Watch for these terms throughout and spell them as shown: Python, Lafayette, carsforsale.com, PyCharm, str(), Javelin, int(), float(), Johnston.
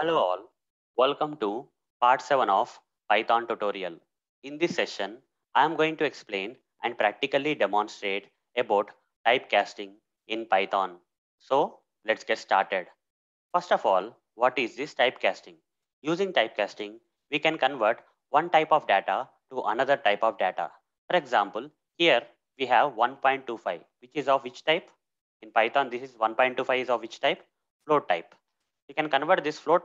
Hello all, welcome to part 7 of Python tutorial. In this session, I am going to explain and practically demonstrate about typecasting in Python. So let's get started. First of all, what is this typecasting? Using typecasting, we can convert one type of data to another type of data. For example, here we have 1.25, which is of which type? In Python, this is 1.25 is of which type? Float type. We can convert this float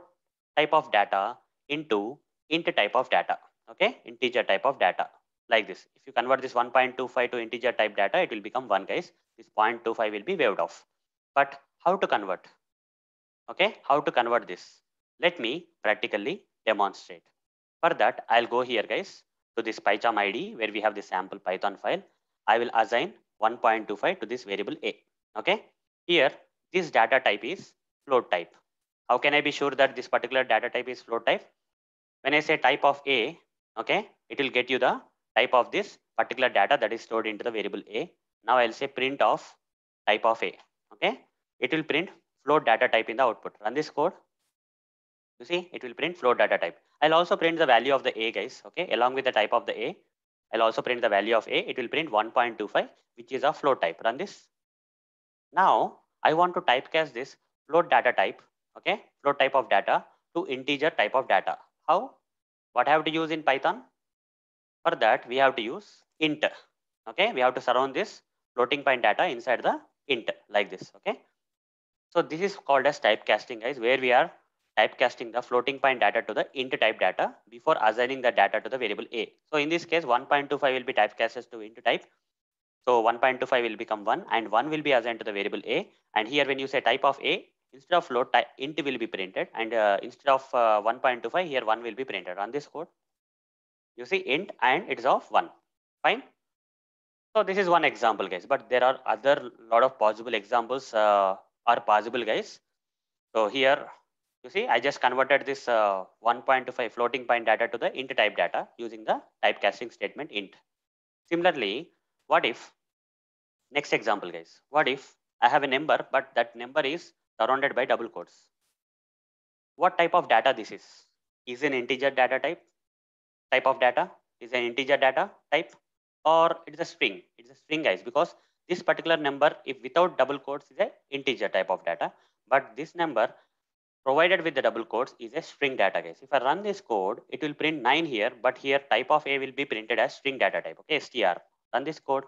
type of data into int type of data, okay? Integer type of data, like this. If you convert this 1.25 to integer type data, it will become 1, guys. This 0.25 will be waived off. But how to convert? Okay, how to convert this? Let me practically demonstrate. For that, I'll go here, guys, to this PyCharm ID where we have the sample Python file. I will assign 1.25 to this variable A, okay? Here, this data type is float type. How can I be sure that this particular data type is float type? When I say type of A, okay, it will get you the type of this particular data that is stored into the variable A. Now I'll say print of type of A, okay? It will print float data type in the output. Run this code. You see, it will print float data type. I'll also print the value of the A, guys, okay? Along with the type of the A, I'll also print the value of A. It will print 1.25, which is a float type. Run this. Now I want to typecast this float data type, okay, float type of data to integer type of data. How? What I have to use in Python? For that, we have to use int, okay? We have to surround this floating point data inside the int, like this, okay? So this is called as typecasting, guys, where we are typecasting the floating point data to the int type data before assigning the data to the variable A. So in this case, 1.25 will be typecast to int type. So 1.25 will become 1 and 1 will be assigned to the variable A. And here, when you say type of A, instead of float type, int will be printed, and instead of 1.25, here 1 will be printed. Run this code. You see int and it's of 1. Fine. So this is one example, guys, but there are other lot of possible examples are possible, guys. So here, you see, I just converted this 1.25 floating point data to the int type data using the typecasting statement int. Similarly, what if, next example, guys, what if I have a number, but that number is surrounded by double quotes? What type of data this is? Is an integer data type? Type of data is an integer data type, or it's a string? It's a string, guys, because this particular number, if without double quotes, is an integer type of data, but this number provided with the double quotes is a string data, guys. If I run this code, it will print 9 here, but here type of A will be printed as string data type, okay? Str. Run this code.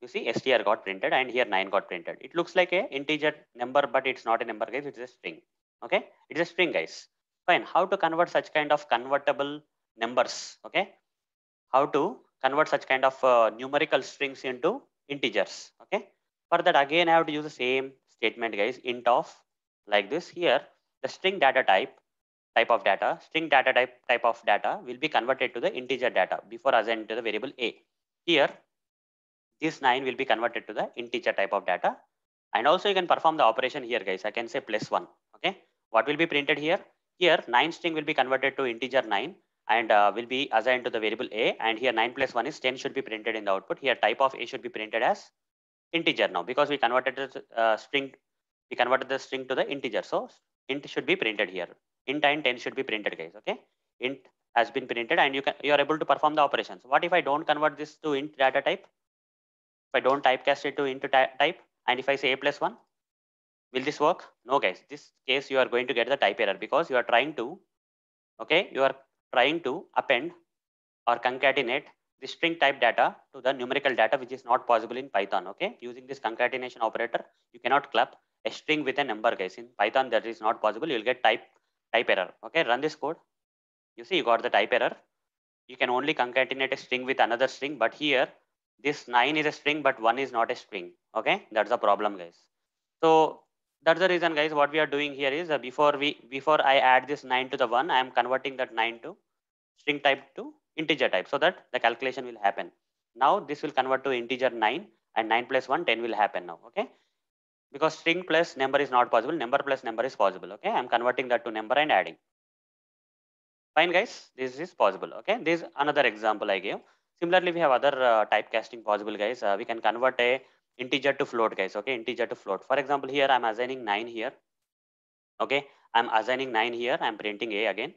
You see, str got printed and here 9 got printed. It looks like a integer number, but it's not a number, guys. It's a string. Okay, it's a string, guys. Fine. How to convert such kind of convertible numbers? Okay, how to convert such kind of numerical strings into integers? Okay, for that again I have to use the same statement, guys. Int of, like this. Here the string data type of data, string data type of data will be converted to the integer data before assigned to the variable A. Here, this 9 will be converted to the integer type of data. And also you can perform the operation here, guys. I can say +1, okay? What will be printed here? Here 9 string will be converted to integer 9 and will be assigned to the variable A. And here 9 + 1 is 10 should be printed in the output. Here type of A should be printed as integer now, because we converted the string. We converted the string to the integer. So int should be printed here. Int and 10 should be printed, guys, okay? Int has been printed and you are able to perform the operations. What if I don't convert this to int data type? If I don't typecast it to int type, and if I say A + 1, will this work? No, guys. This case you are going to get the type error, because you are trying to, okay, you are trying to append or concatenate the string type data to the numerical data, which is not possible in Python. Okay, using this concatenation operator, you cannot club a string with a number, guys. In Python, that is not possible. You will get type error. Okay, run this code. You see, you got the type error. You can only concatenate a string with another string, but here, this 9 is a string, but 1 is not a string. Okay, that's the problem, guys. So that's the reason, guys, what we are doing here is before I add this 9 to the 1, I am converting that 9 to string type to integer type, so that the calculation will happen. Now this will convert to integer 9 and 9 + 1, 10 will happen now. Okay, because string plus number is not possible. Number plus number is possible. Okay, I'm converting that to number and adding. Fine, guys, this is possible. Okay, this is another example I gave. Similarly, we have other typecasting possible, guys. We can convert a integer to float, guys. Okay, integer to float. For example, here I'm assigning 9 here. Okay, I'm assigning 9 here. I'm printing A again.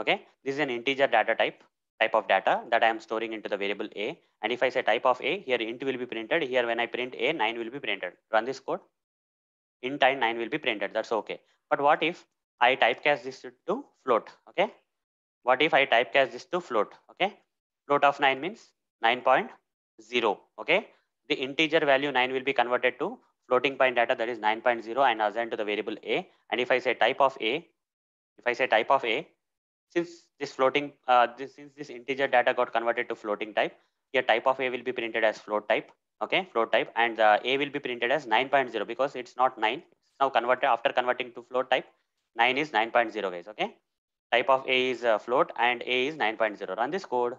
Okay, this is an integer data type of data that I am storing into the variable A. And if I say type of A, here int will be printed. Here when I print A, 9 will be printed. Run this code. Int I 9 will be printed. That's okay. But what if I typecast this to float? Okay. What if I typecast this to float? Okay. Float of 9 means 9.0. Okay. The integer value 9 will be converted to floating point data, that is 9.0, and assigned to the variable A. And if I say type of A, since this floating, since this integer data got converted to floating type, here type of A will be printed as float type. Okay, float type, and A will be printed as 9.0 because it's not 9. It's now converted after converting to float type. 9 is 9.0, guys. Okay, type of A is float and A is 9.0. Run this code.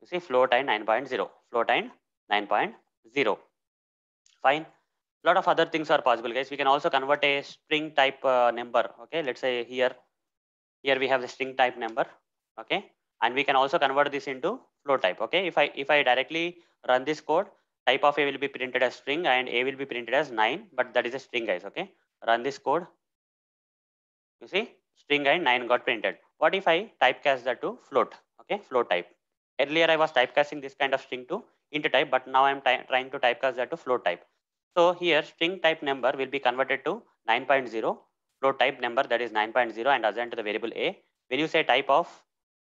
You see float and 9.0, float and 9.0. Fine. A lot of other things are possible, guys. We can also convert a string type number. Okay, let's say here we have the string type number. Okay, and we can also convert this into float type. Okay, if I directly run this code, type of A will be printed as string and A will be printed as 9, but that is a string, guys. Okay, run this code. You see string and 9 got printed. What if I typecast that to float? Okay, float type. Earlier I was typecasting this kind of string to int type, but now I'm trying to typecast that to float type. So here string type number will be converted to 9.0, float type number, that is 9.0, and assigned to the variable A. When you say type of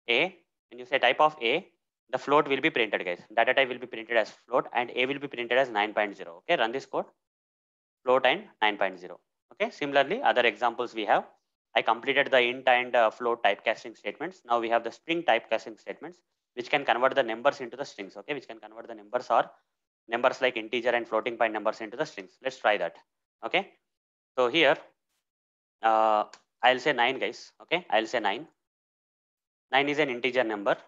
A, the float will be printed, guys. Data type will be printed as float and A will be printed as 9.0. Okay, run this code. Float and 9.0. Okay, similarly other examples we have. I completed the int and float typecasting statements. Now we have the string typecasting statements, which can convert the numbers into the strings. Okay, which can convert the numbers or numbers like integer and floating point numbers into the strings. Let's try that. Okay, so here I'll say 9, guys. Okay, I'll say 9 is an integer number,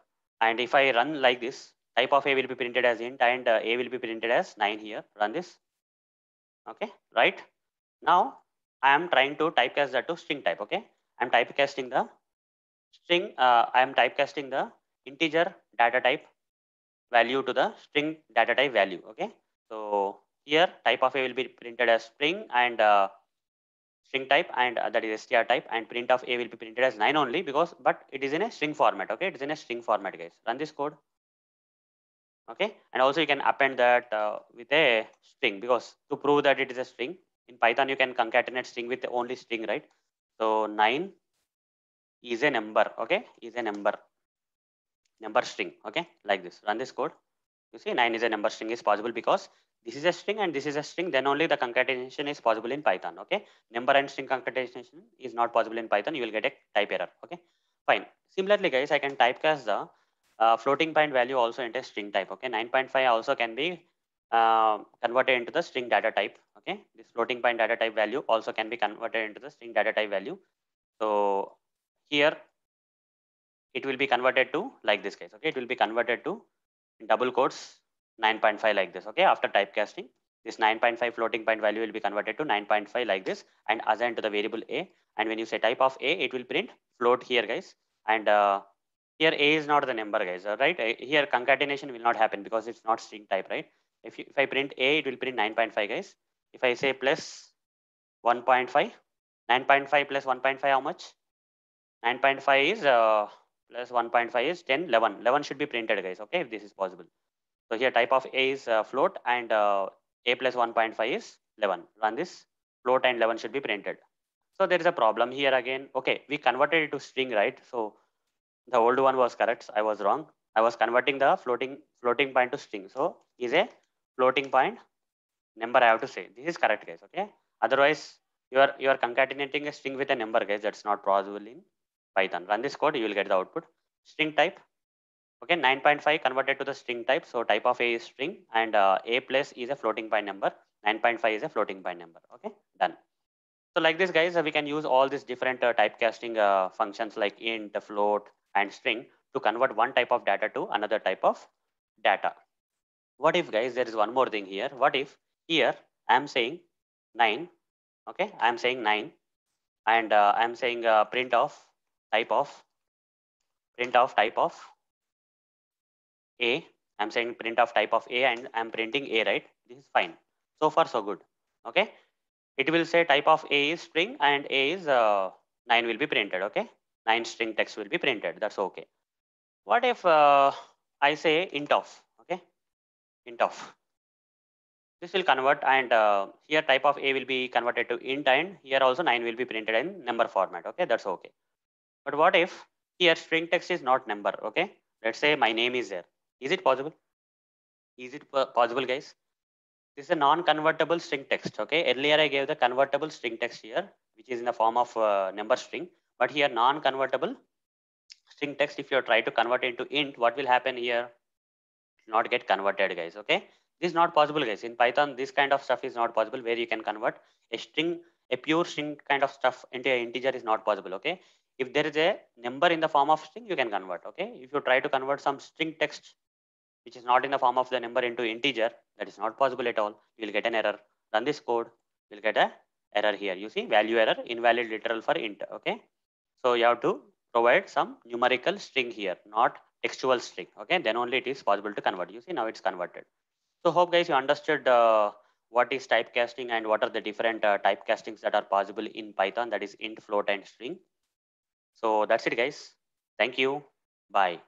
and if I run like this, type of A will be printed as int and A will be printed as 9 here. Run this. Okay, right now I am trying to typecast that to string type. Okay, I'm typecasting the string. I'm typecasting the integer data type value to the string data type value. Okay, so here type of A will be printed as string and string type, and that is str type, and print of A will be printed as 9 only because, but it is in a string format. Okay, it is in a string format, guys. Run this code. Okay, and also you can append that with a string, because to prove that it is a string in Python you can concatenate string with only string, right? So 9 is a number. Okay, is a number string. Okay, like this. Run this code. You see 9 is a number string is possible because this is a string and this is a string, then only the concatenation is possible in Python. Okay, number and string concatenation is not possible in Python. You will get a type error. Okay, fine. Similarly, guys, I can typecast the floating point value also into a string type. Okay, 9.5 also can be converted into the string data type. Okay, this floating point data type value also can be converted into the string data type value. So here it will be converted to like this, guys. Okay, it will be converted to double quotes 9.5 like this. Okay, after typecasting, this 9.5 floating point value will be converted to 9.5 like this and assigned to the variable A. And when you say type of A, it will print float here, guys. And here A is not the number, guys. All right, here concatenation will not happen because it's not string type, right? If I print A, it will print 9.5, guys. If I say plus 1.5, 9.5 plus 1.5, how much? 9.5 is plus 1.5 is 10, 11. 11 should be printed, guys. Okay, if this is possible. So here type of A is float and A plus 1.5 is 11. Run this. Float and 11 should be printed. So there is a problem here again. Okay, we converted it to string, right? So the old one was correct. I was wrong. I was converting the floating point to string. So is a floating point number, I have to say. This is correct, guys. Okay. Otherwise, you are concatenating a string with a number, guys. That's not possible in Python. Run this code. You will get the output. String type. Okay, 9.5 converted to the string type. So type of A is string and A plus is a floating point number. 9.5 is a floating point number. Okay, done. So like this, guys, we can use all these different typecasting functions like int, float, and string to convert one type of data to another type of data. What if, guys, there is one more thing here. What if here I'm saying 9. Okay, I'm saying 9 and I'm saying print of type of A. I'm saying print of type of A and I'm printing A, right? This is fine. So far so good. Okay, it will say type of A is string and A is 9 will be printed. Okay, 9 string text will be printed. That's okay. What if I say int of, okay, int of. This will convert, and here type of A will be converted to int, and here also 9 will be printed in number format. Okay, that's okay. But what if here string text is not number? Okay, let's say my name is there. Is it possible? Is it possible, guys? This is a non-convertible string text. Okay, earlier I gave the convertible string text here, which is in the form of number string. But here non-convertible string text, if you try to convert into int, what will happen here? Not get converted, guys. Okay. This is not possible, guys. In Python, this kind of stuff is not possible, where you can convert a string, a pure string kind of stuff into an integer is not possible. Okay. If there is a number in the form of string, you can convert. Okay. If you try to convert some string text, which is not in the form of the number, into integer, that is not possible at all. You will get an error. Run this code. You'll get an error here. You see value error, invalid literal for int. Okay. So you have to provide some numerical string here, not textual string. Okay. Then only it is possible to convert. You see now it's converted. So hope guys you understood what is typecasting and what are the different typecastings that are possible in Python, that is int, float and string. So that's it guys. Thank you. Bye.